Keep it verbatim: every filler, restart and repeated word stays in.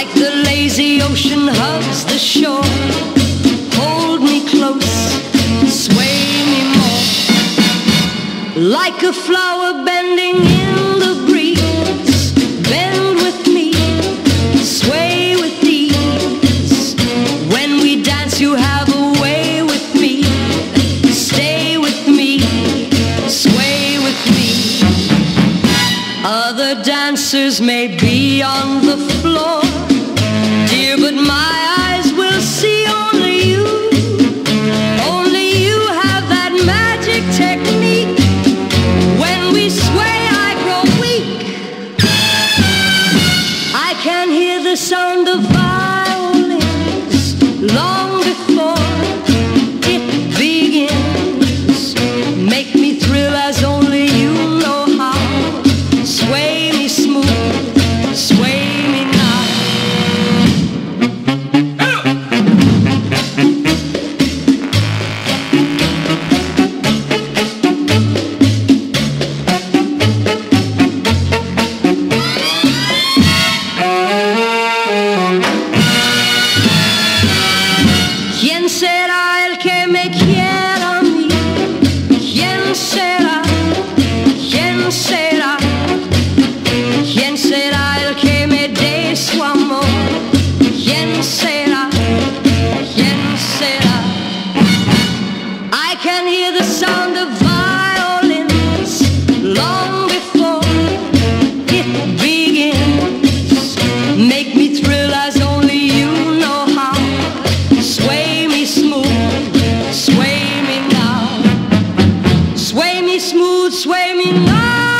Like the lazy ocean hugs the shore, hold me close, sway me more. Like a flower bending in the breeze, bend with me, sway with ease. When we dance you have a way with me, stay with me, sway with me. Other dancers may be on the floor, but my eyes will see only you. Only you have that magic technique. When we sway I grow weak. I can hear the sound of violins long before it begins. Make me thrill as only you know how. Sway me smooth, sway me now. Sway me smooth, sway me now.